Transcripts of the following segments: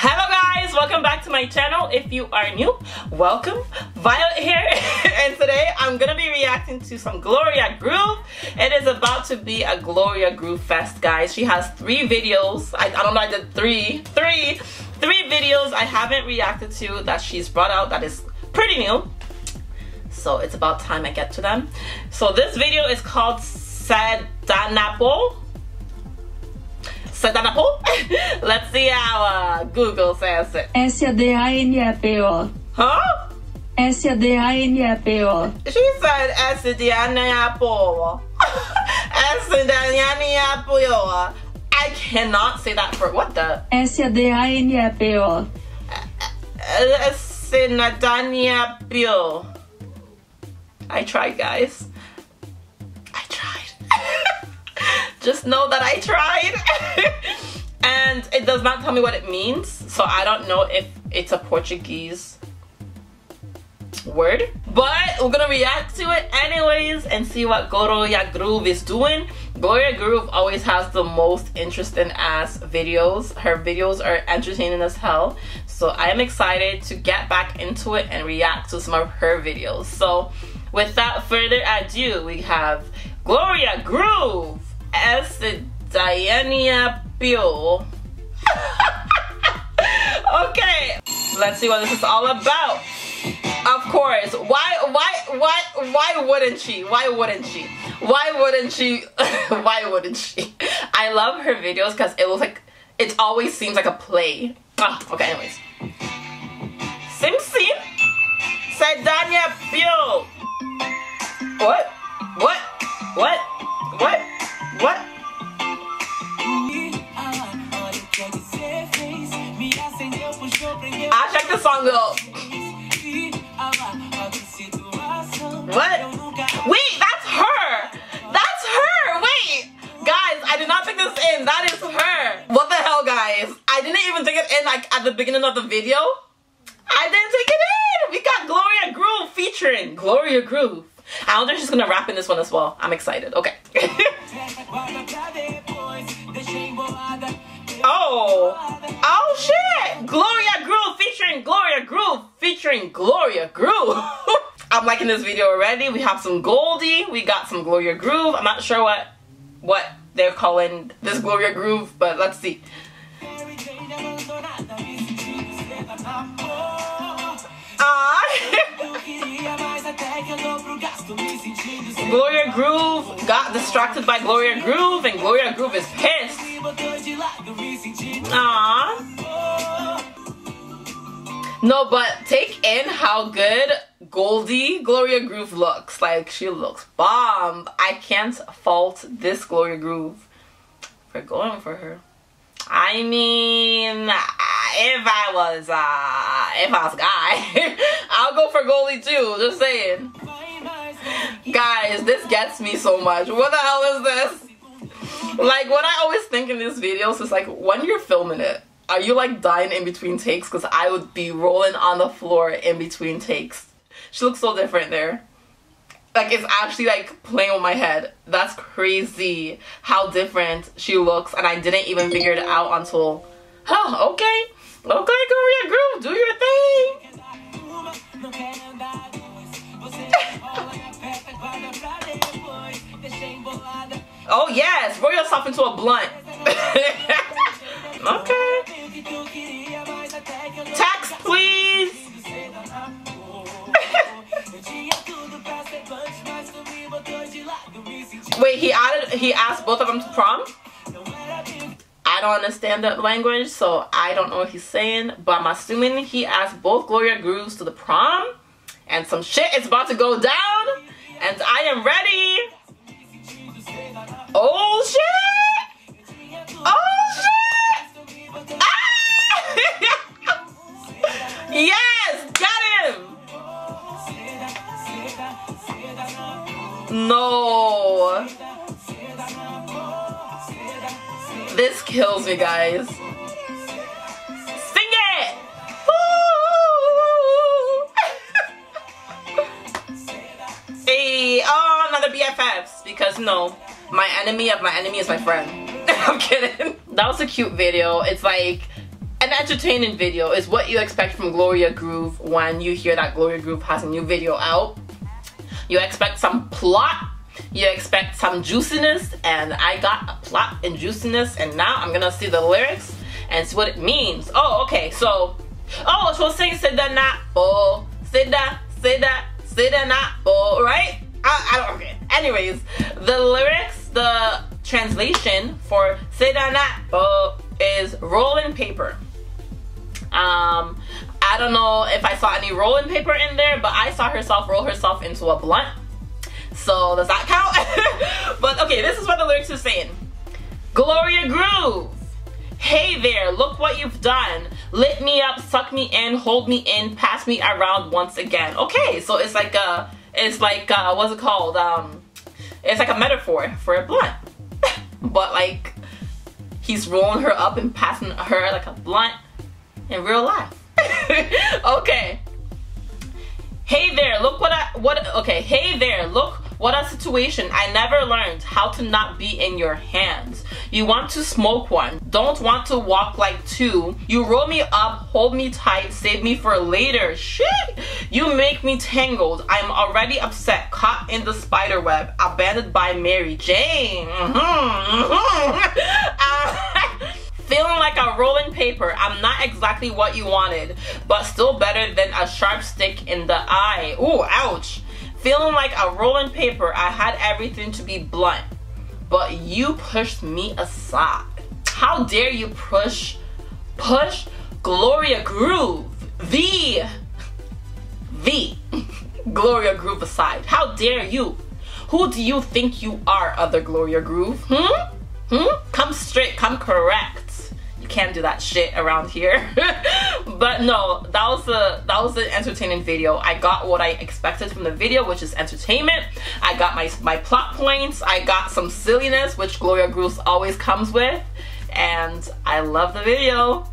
Hello guys, welcome back to my channel. If you are new, welcome. Violet here and today I'm gonna be reacting to some Gloria Groove. It is about to be a Gloria Groove fest, guys. She has three videos. I don't know, I did three videos I haven't reacted to that she's brought out that is pretty new, so it's about time I get to them. So this video is called Sedanapo? Let's see how Google says it. S-D-A-N-A-P-O. Huh? S-D-A-N-A-P-O. She said S-D-A-N-A-P-O. S-D-A-N-A-P-O. I cannot say that for what the? S-D-A-N-A-P-O. S-D-A-N-A-P-O. I tried, guys. Just know that I tried. And it does not tell me what it means, so I don't know if it's a Portuguese word, but we're gonna react to it anyways and see what Gloria Groove is doing. Gloria Groove always has the most interesting ass videos. Her videos are entertaining as hell, so I am excited to get back into it and react to some of her videos. So without further ado, we have Gloria Groove, S-D-A-N-A-P-O. Okay, let's see what this is all about. Of course, why wouldn't she? Why wouldn't she? Why wouldn't she? Why wouldn't she? I love her videos because it looks like, it always seems like a play. Oh, okay, anyways. Sim? S-D-A-N-A-P-O. What? What? What? What? What? I'll check the song though. What? Wait, that's her! That's her! Wait! Guys, I did not think this in. That is her. What the hell, guys? I didn't even think it in like at the beginning of the video. I didn't take it in! We got Gloria Groove featuring Gloria Groove. I don't think she's gonna rap in this one as well. I'm excited. Okay. Oh shit! Gloria Groove featuring Gloria Groove. I'm liking this video already. We have some Goldie. We got some Gloria Groove. I'm not sure what they're calling this Gloria Groove, but let's see. Gloria Groove got distracted by Gloria Groove, and Gloria Groove is pissed. Aww. No, but take in how good Gloria Groove looks. Like, she looks bomb. I can't fault this Gloria Groove for going for her. I mean, if I was a guy, I'll go for Goldie too, just saying. Guys, this gets me so much. What the hell is this? Like, what I always think in these videos is like, when you're filming it, are you like dying in between takes? Because I would be rolling on the floor in between takes. She looks so different there. Like, it's actually like playing with my head. That's crazy how different she looks, and I didn't even figure it out until... Oh, okay. Okay, Gloria Groove, do your thing. Oh yes, roll yourself into a blunt. Okay. Tax, please. Wait, he asked both of them to prom? I don't understand that language, so I don't know what he's saying, but I'm assuming he asked both Gloria Grooves to the prom, and some shit is about to go down, and I am ready. Oh shit! Oh shit! Ah! Yes! Got him! No! This kills me, guys. Sing it! Hey, oh, another BFFs, because no, my enemy of my enemy is my friend. I'm kidding. That was a cute video. It's like, and entertaining video is what you expect from Gloria Groove when you hear that Gloria Groove has a new video out. You expect some plot, you expect some juiciness, and I got a plot and juiciness, and now I'm gonna see the lyrics and see what it means. Oh, okay, so, oh, she was saying Sedanapo, Sedanapo, right? I don't get it. Anyways, the lyrics, the translation for Sedanapo is rolling paper. I don't know if I saw any rolling paper in there, but I saw herself roll herself into a blunt. So does that count? But okay, this is what the lyrics are saying. Gloria Groove. Hey there, look what you've done. Lit me up, suck me in, hold me in, pass me around once again. Okay, so it's like a, what's it called? It's like a metaphor for a blunt. But like, he's rolling her up and passing her like a blunt in real life. Okay. Hey there, look what hey there, look what a situation. I never learned how to not be in your hands. You want to smoke one, don't want to walk like two. You roll me up, hold me tight, save me for later. Shit, you make me tangled. I'm already upset, caught in the spider web, abandoned by Mary Jane. Feeling like a rolling paper. I'm not exactly what you wanted, but still better than a sharp stick in the eye. Ooh, ouch. Feeling like a rolling paper. I had everything to be blunt, but you pushed me aside. How dare you push Gloria Groove, the Gloria Groove aside. How dare you? Who do you think you are, other Gloria Groove? Come straight, come correct. Can't do that shit around here. But no, that was an entertaining video. I got what I expected from the video, which is entertainment. I got my plot points. I got some silliness, which Gloria Groove always comes with, and I love the video.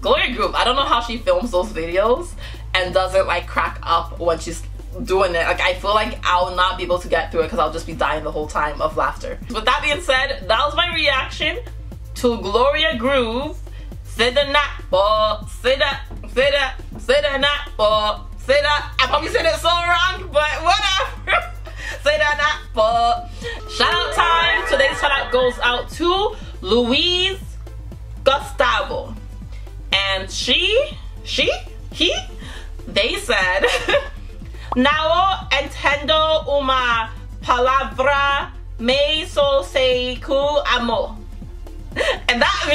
Gloria Groove, I don't know how she films those videos and doesn't like crack up when she's doing it. Like, I feel like I'll not be able to get through it because I'll just be dying the whole time of laughter. With that being said, that was my reaction to Gloria Groove, Sedanapo. I probably said it so wrong, but whatever. Sedanapo. Shout out time. Today's shout out goes out to Luís Gustavo. And they said, Nao entendo uma palavra me so seiku amo. And that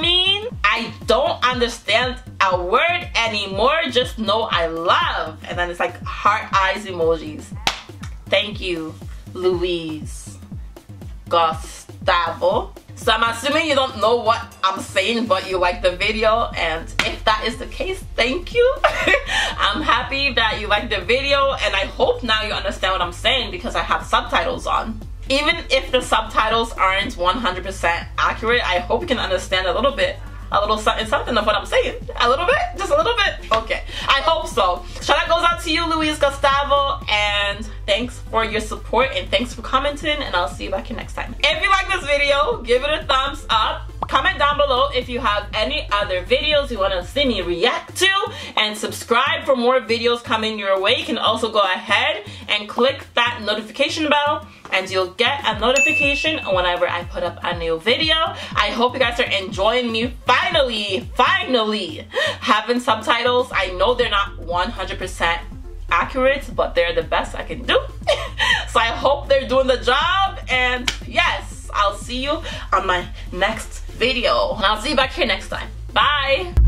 means, I don't understand a word anymore, just know I love. And then it's like heart eyes emojis. Thank you, Luís Gustavo. So I'm assuming you don't know what I'm saying, but you like the video. And if that is the case, thank you. I'm happy that you liked the video, and I hope now you understand what I'm saying because I have subtitles on. Even if the subtitles aren't 100% accurate, I hope you can understand a little bit, a little something of what I'm saying. A little bit, just a little bit. Okay, I hope so. Shout out goes out to you, Luís Gustavo, and thanks for your support and thanks for commenting, and I'll see you back here next time. If you like this video, give it a thumbs up. Comment down below if you have any other videos you want to see me react to, and subscribe for more videos coming your way. You can also go ahead and click that notification bell and you'll get a notification whenever I put up a new video. I hope you guys are enjoying me finally having subtitles. I know they're not 100% accurate, but they're the best I can do. So I hope they're doing the job, and yes, I'll see you on my next video. And I'll see you back here next time. Bye!